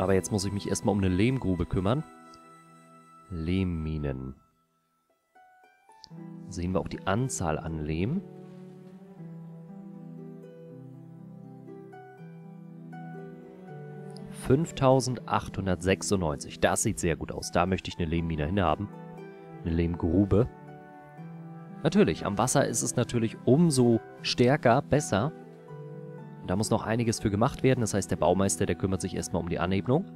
Aber jetzt muss ich mich erstmal um eine Lehmgrube kümmern. Lehmminen. Sehen wir auch die Anzahl an Lehm. ...5.896. Das sieht sehr gut aus. Da möchte ich eine Lehmmine hinhaben. Eine Lehmgrube. Natürlich, am Wasser ist es natürlich umso stärker, besser. Und da muss noch einiges für gemacht werden. Das heißt, der Baumeister, der kümmert sich erstmal um die Anebnung.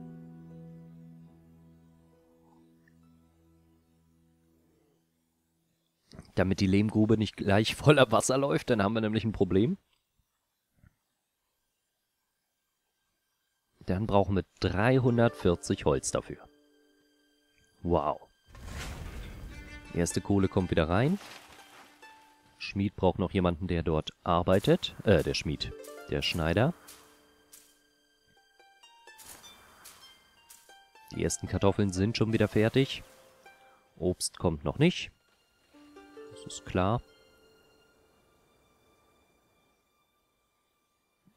Damit die Lehmgrube nicht gleich voller Wasser läuft, dann haben wir nämlich ein Problem. Dann brauchen wir 340 Holz dafür. Wow. Die erste Kohle kommt wieder rein. Schmied braucht noch jemanden, der dort arbeitet. Der Schmied. Der Schneider. Die ersten Kartoffeln sind schon wieder fertig. Obst kommt noch nicht. Das ist klar.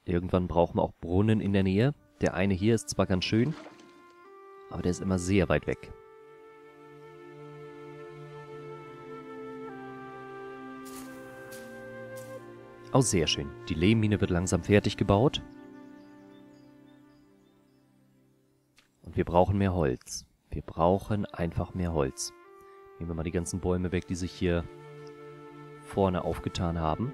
Irgendwann brauchen wir auch Brunnen in der Nähe. Der eine hier ist zwar ganz schön, aber der ist immer sehr weit weg. Oh, sehr schön. Die Lehmmine wird langsam fertig gebaut. Und wir brauchen mehr Holz. Wir brauchen einfach mehr Holz. Nehmen wir mal die ganzen Bäume weg, die sich hier vorne aufgetan haben.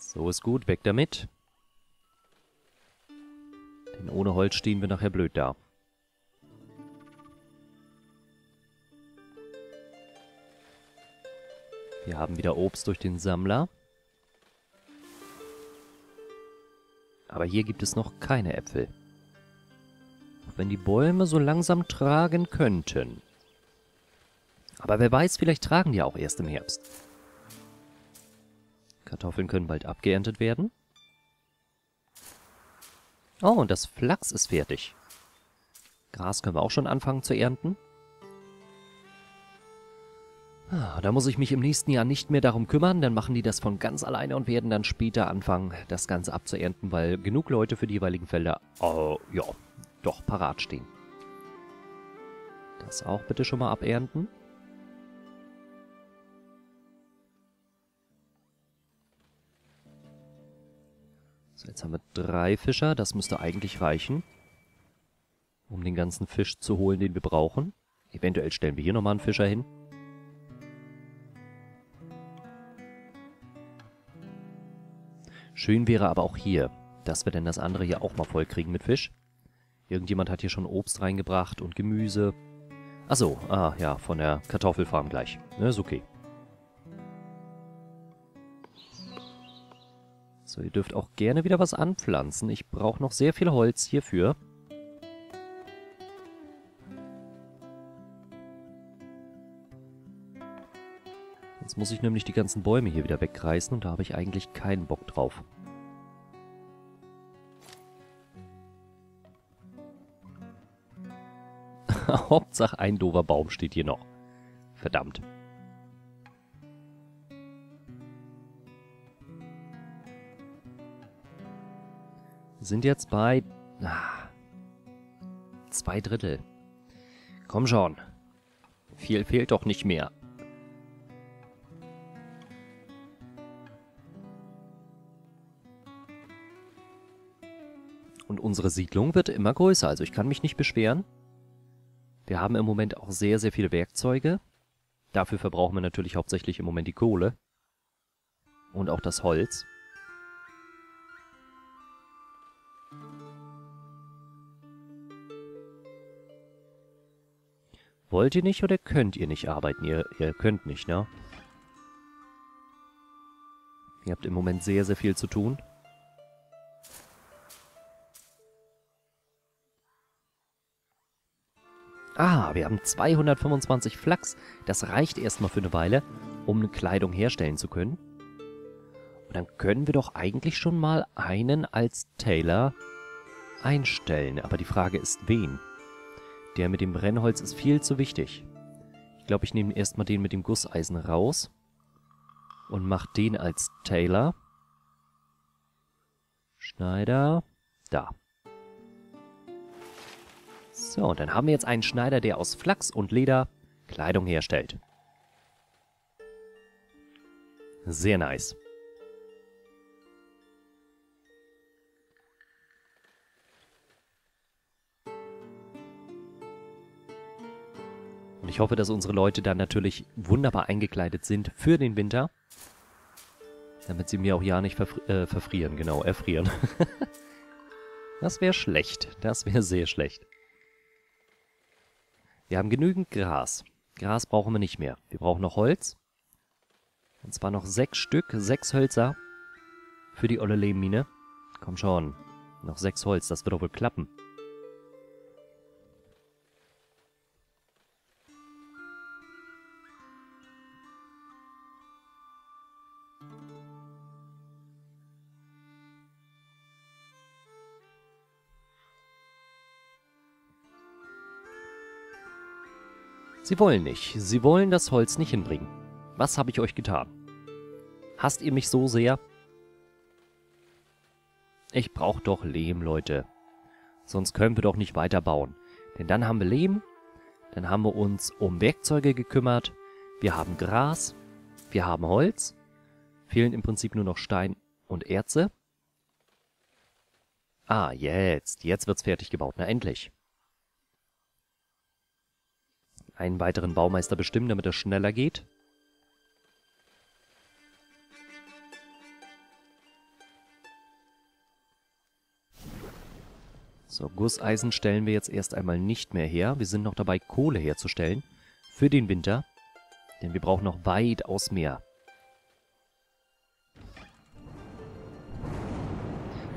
So ist gut, weg damit. Denn ohne Holz stehen wir nachher blöd da. Wir haben wieder Obst durch den Sammler. Aber hier gibt es noch keine Äpfel. Auch wenn die Bäume so langsam tragen könnten. Aber wer weiß, vielleicht tragen die auch erst im Herbst. Kartoffeln können bald abgeerntet werden. Oh, und das Flachs ist fertig. Gras können wir auch schon anfangen zu ernten. Ah, da muss ich mich im nächsten Jahr nicht mehr darum kümmern. Dann machen die das von ganz alleine und werden dann später anfangen, das Ganze abzuernten, weil genug Leute für die jeweiligen Felder, ja, doch parat stehen. Das auch bitte schon mal abernten. So, jetzt haben wir 3 Fischer. Das müsste eigentlich reichen, um den ganzen Fisch zu holen, den wir brauchen. Eventuell stellen wir hier nochmal einen Fischer hin. Schön wäre aber auch hier, dass wir denn das andere hier auch mal voll kriegen mit Fisch. Irgendjemand hat hier schon Obst reingebracht und Gemüse. Achso, ja, von der Kartoffelfarm gleich. Ne, ist okay. So, ihr dürft auch gerne wieder was anpflanzen. Ich brauche noch sehr viel Holz hierfür. Jetzt muss ich nämlich die ganzen Bäume hier wieder wegreißen und da habe ich eigentlich keinen Bock drauf. Hauptsache ein doofer Baum steht hier noch. Verdammt. Sind jetzt bei 2/3. Komm schon. Viel fehlt doch nicht mehr. Und unsere Siedlung wird immer größer, also ich kann mich nicht beschweren. Wir haben im Moment auch sehr, sehr viele Werkzeuge. Dafür verbrauchen wir natürlich hauptsächlich im Moment die Kohle. Und auch das Holz. Wollt ihr nicht oder könnt ihr nicht arbeiten? Ihr könnt nicht, ne? Ihr habt im Moment sehr, sehr viel zu tun. Ah, wir haben 225 Flachs. Das reicht erstmal für eine Weile, um eine Kleidung herstellen zu können. Und dann können wir doch eigentlich schon mal einen als Tailor einstellen. Aber die Frage ist, wen? Der mit dem Brennholz ist viel zu wichtig. Ich glaube, ich nehme erstmal den mit dem Gusseisen raus und mache den als Taylor. Schneider. Da. So, und dann haben wir jetzt einen Schneider, der aus Flachs und Leder Kleidung herstellt. Sehr nice. Und ich hoffe, dass unsere Leute dann natürlich wunderbar eingekleidet sind für den Winter. Damit sie mir auch ja nicht verfrieren, genau, erfrieren. Das wäre schlecht, das wäre sehr schlecht. Wir haben genügend Gras. Gras brauchen wir nicht mehr. Wir brauchen noch Holz. Und zwar noch 6 Stück, 6 Hölzer für die olle Lehmmine. Komm schon, noch 6 Holz, das wird doch wohl klappen. Sie wollen nicht. Sie wollen das Holz nicht hinbringen. Was habe ich euch getan? Hasst ihr mich so sehr? Ich brauche doch Lehm, Leute. Sonst können wir doch nicht weiterbauen. Denn dann haben wir Lehm, dann haben wir uns um Werkzeuge gekümmert, wir haben Gras, wir haben Holz, fehlen im Prinzip nur noch Stein und Erze. Ah, jetzt wird's fertig gebaut. Na, endlich. Einen weiteren Baumeister bestimmen, damit das schneller geht. So, Gusseisen stellen wir jetzt erst einmal nicht mehr her. Wir sind noch dabei, Kohle herzustellen für den Winter, denn wir brauchen noch weitaus mehr.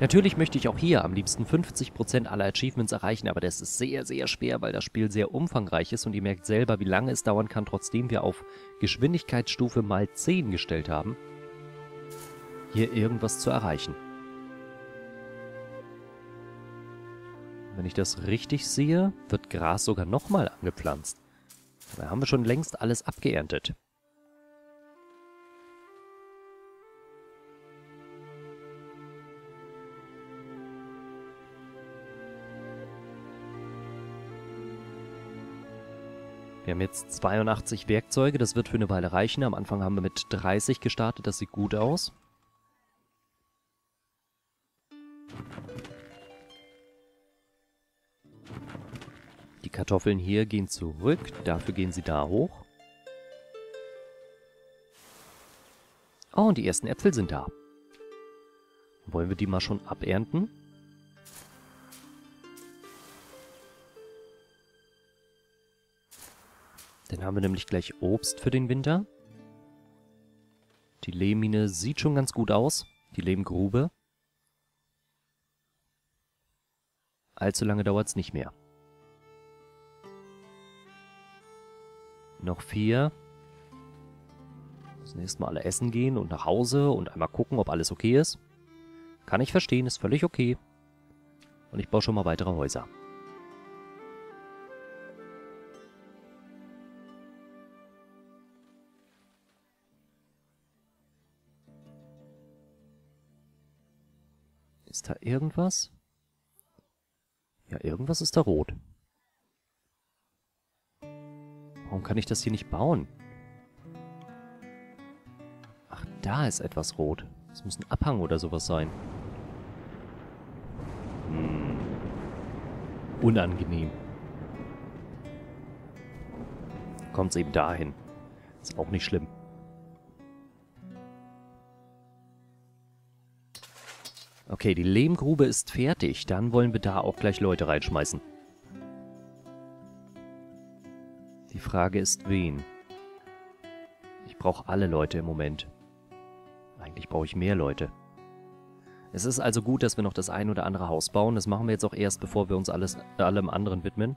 Natürlich möchte ich auch hier am liebsten 50% aller Achievements erreichen, aber das ist sehr, sehr schwer, weil das Spiel sehr umfangreich ist und ihr merkt selber, wie lange es dauern kann, trotzdem wir auf Geschwindigkeitsstufe mal 10 gestellt haben, hier irgendwas zu erreichen. Wenn ich das richtig sehe, wird Gras sogar nochmal angepflanzt. Dabei haben wir schon längst alles abgeerntet. Wir haben jetzt 82 Werkzeuge, das wird für eine Weile reichen. Am Anfang haben wir mit 30 gestartet, das sieht gut aus. Die Kartoffeln hier gehen zurück, dafür gehen sie da hoch. Oh, und die ersten Äpfel sind da. Wollen wir die mal schon abernten? Dann haben wir nämlich gleich Obst für den Winter. Die Lehmmine sieht schon ganz gut aus. Die Lehmgrube. Allzu lange dauert es nicht mehr. Noch 4. Zunächst mal alle essen gehen und nach Hause und einmal gucken, ob alles okay ist. Kann ich verstehen, ist völlig okay. Und ich baue schon mal weitere Häuser. Ist da irgendwas? Ja, irgendwas ist da rot. Warum kann ich das hier nicht bauen? Ach, da ist etwas rot. Das muss ein Abhang oder sowas sein. Hm. Unangenehm. Kommt's eben dahin. Ist auch nicht schlimm. Okay, die Lehmgrube ist fertig. Dann wollen wir da auch gleich Leute reinschmeißen. Die Frage ist, wen? Ich brauche alle Leute im Moment. Eigentlich brauche ich mehr Leute. Es ist also gut, dass wir noch das ein oder andere Haus bauen. Das machen wir jetzt auch erst, bevor wir uns allem anderen widmen.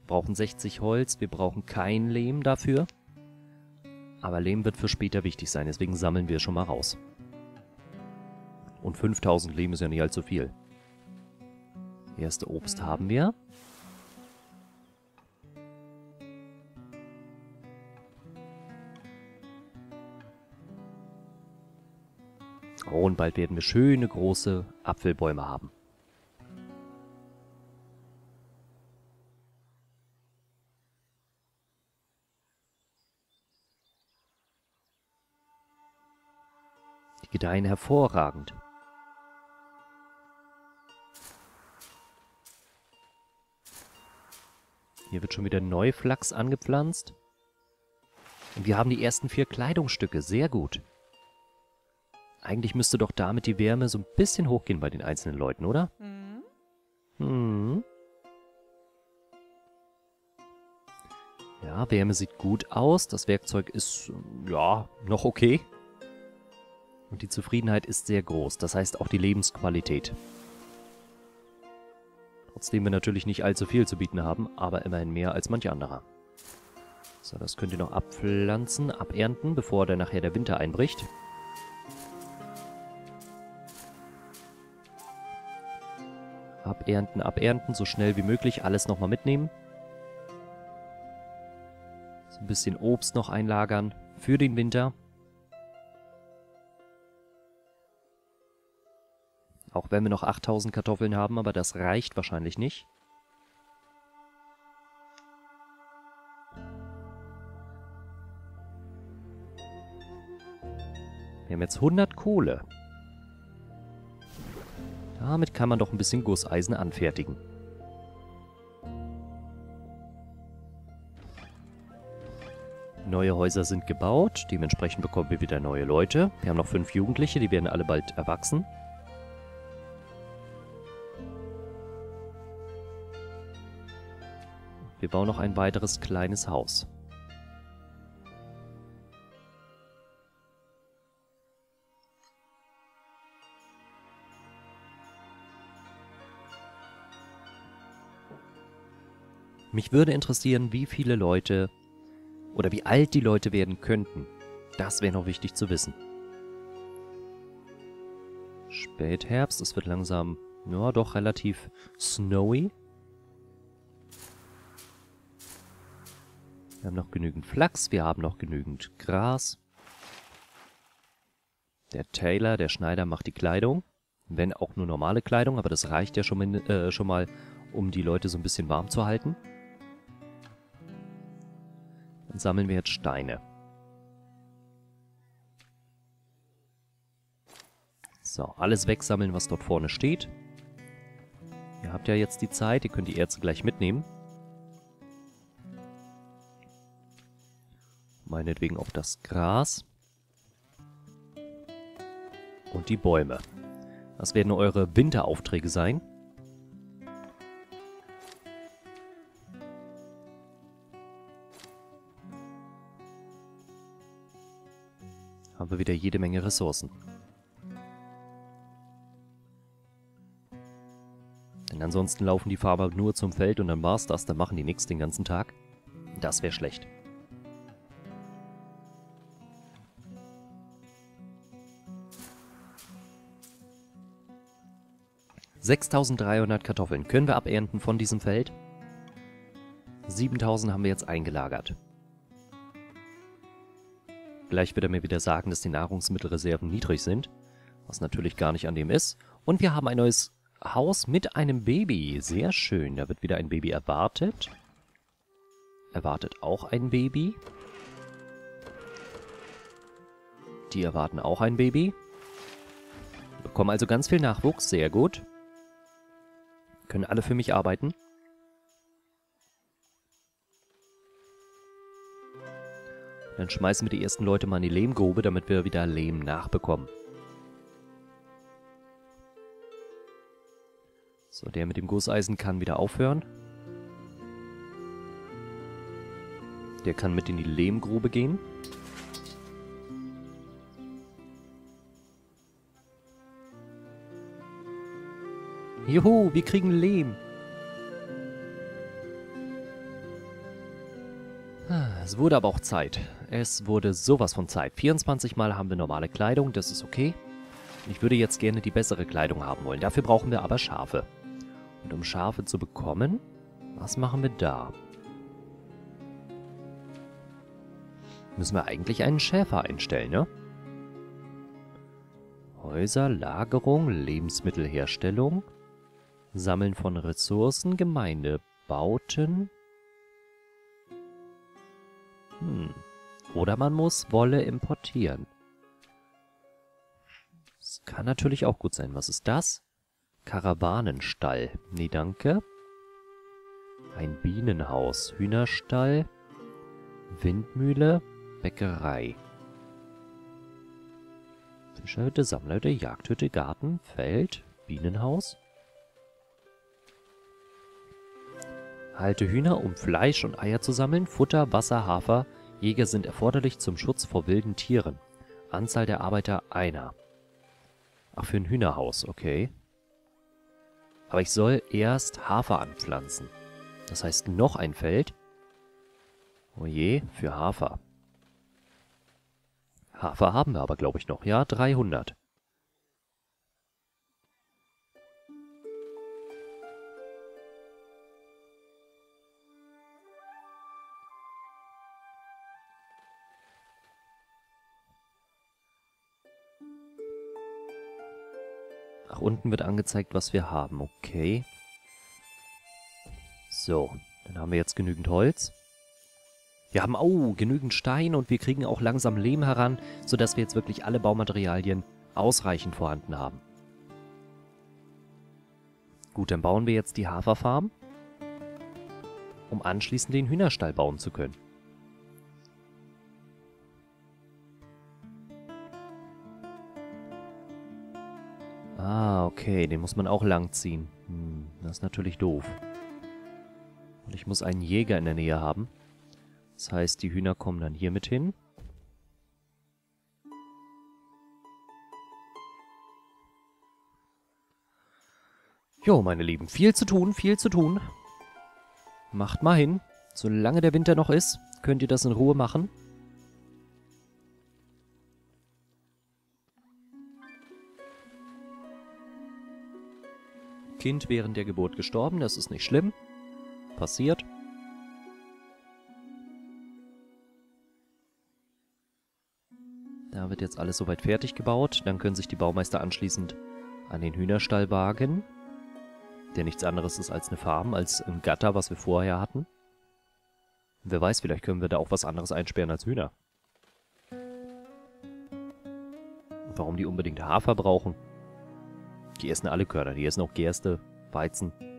Wir brauchen 60 Holz. Wir brauchen kein Lehm dafür. Aber Lehm wird für später wichtig sein. Deswegen sammeln wir schon mal raus. Und 5000 Lehm ist ja nicht allzu viel. Erste Obst haben wir. Und bald werden wir schöne große Apfelbäume haben. Die gedeihen hervorragend. Hier wird schon wieder Neuflachs angepflanzt. Und wir haben die ersten 4 Kleidungsstücke. Sehr gut. Eigentlich müsste doch damit die Wärme so ein bisschen hochgehen bei den einzelnen Leuten, oder? Mhm. Mhm. Ja, Wärme sieht gut aus. Das Werkzeug ist, ja, noch okay. Und die Zufriedenheit ist sehr groß. Das heißt auch die Lebensqualität. Trotzdem wir natürlich nicht allzu viel zu bieten haben, aber immerhin mehr als manch anderer. So, das könnt ihr noch abpflanzen, abernten, bevor dann nachher der Winter einbricht. Abernten, so schnell wie möglich, alles nochmal mitnehmen. So ein bisschen Obst noch einlagern für den Winter. Auch wenn wir noch 8000 Kartoffeln haben, aber das reicht wahrscheinlich nicht. Wir haben jetzt 100 Kohle. Damit kann man doch ein bisschen Gusseisen anfertigen. Neue Häuser sind gebaut, dementsprechend bekommen wir wieder neue Leute. Wir haben noch 5 Jugendliche, die werden alle bald erwachsen. Wir bauen noch ein weiteres kleines Haus. Mich würde interessieren, wie viele Leute oder wie alt die Leute werden könnten. Das wäre noch wichtig zu wissen. Spätherbst, es wird langsam, ja doch, relativ snowy. Wir haben noch genügend Flachs, wir haben noch genügend Gras. Der Tailor, der Schneider macht die Kleidung. Wenn auch nur normale Kleidung, aber das reicht ja schon mal, um die Leute so ein bisschen warm zu halten. Dann sammeln wir jetzt Steine. So, alles wegsammeln, was dort vorne steht. Ihr habt ja jetzt die Zeit, ihr könnt die Erze gleich mitnehmen. Meinetwegen auch das Gras und die Bäume. Das werden eure Winteraufträge sein. Haben wir wieder jede Menge Ressourcen. Denn ansonsten laufen die Farmer nur zum Feld und dann war's das. Dann machen die nichts den ganzen Tag. Das wäre schlecht.6300 Kartoffeln können wir abernten von diesem Feld. 7000 haben wir jetzt eingelagert. Gleich wird er mir wieder sagen, dass die Nahrungsmittelreserven niedrig sind, was natürlich gar nicht an dem ist. Und wir haben ein neues Haus mit einem Baby. Sehr schön, da wird wieder ein Baby erwartet. Erwartet auch ein Baby. Die erwarten auch ein Baby. Wir bekommen also ganz viel Nachwuchs, sehr gut. Können alle für mich arbeiten. Dann schmeißen wir die ersten Leute mal in die Lehmgrube, damit wir wieder Lehm nachbekommen. So, der mit dem Gusseisen kann wieder aufhören. Der kann mit in die Lehmgrube gehen. Juhu, wir kriegen Lehm. Es wurde aber auch Zeit. Es wurde sowas von Zeit. 24 Mal haben wir normale Kleidung, das ist okay. Ich würde jetzt gerne die bessere Kleidung haben wollen. Dafür brauchen wir aber Schafe. Und um Schafe zu bekommen, was machen wir da? Müssen wir eigentlich einen Schäfer einstellen, ne? Häuser, Lagerung, Lebensmittelherstellung, Sammeln von Ressourcen, Gemeindebauten. Oder man muss Wolle importieren. Das kann natürlich auch gut sein. Was ist das? Karawanenstall. Nee, danke. Ein Bienenhaus, Hühnerstall, Windmühle, Bäckerei. Fischerhütte, Sammlerhütte, Jagdhütte, Garten, Feld, Bienenhaus. Halte Hühner, um Fleisch und Eier zu sammeln. Futter, Wasser, Hafer. Jäger sind erforderlich zum Schutz vor wilden Tieren. Anzahl der Arbeiter einer. Ach, für ein Hühnerhaus, okay. Aber ich soll erst Hafer anpflanzen. Das heißt, noch ein Feld. Oh je, für Hafer. Hafer haben wir aber, glaube ich, noch. Ja, 300. Ach, unten wird angezeigt, was wir haben. Okay. So, dann haben wir jetzt genügend Holz. Wir haben genügend Stein und wir kriegen auch langsam Lehm heran, sodass wir jetzt wirklich alle Baumaterialien ausreichend vorhanden haben. Gut, dann bauen wir jetzt die Haferfarm, um anschließend den Hühnerstall bauen zu können. Ah, okay, den muss man auch langziehen. Das ist natürlich doof. Und ich muss einen Jäger in der Nähe haben. Das heißt, die Hühner kommen dann hier mit hin. Jo, meine Lieben, viel zu tun, viel zu tun. Macht mal hin. Solange der Winter noch ist, könnt ihr das in Ruhe machen. Kind während der Geburt gestorben, das ist nicht schlimm. Passiert. Da wird jetzt alles soweit fertig gebaut. Dann können sich die Baumeister anschließend an den Hühnerstall wagen. Der nichts anderes ist als eine Farm, als ein Gatter, was wir vorher hatten. Wer weiß, vielleicht können wir da auch was anderes einsperren als Hühner. Und warum die unbedingt Hafer brauchen? Die essen alle Körner. Die essen auch Gerste, Weizen.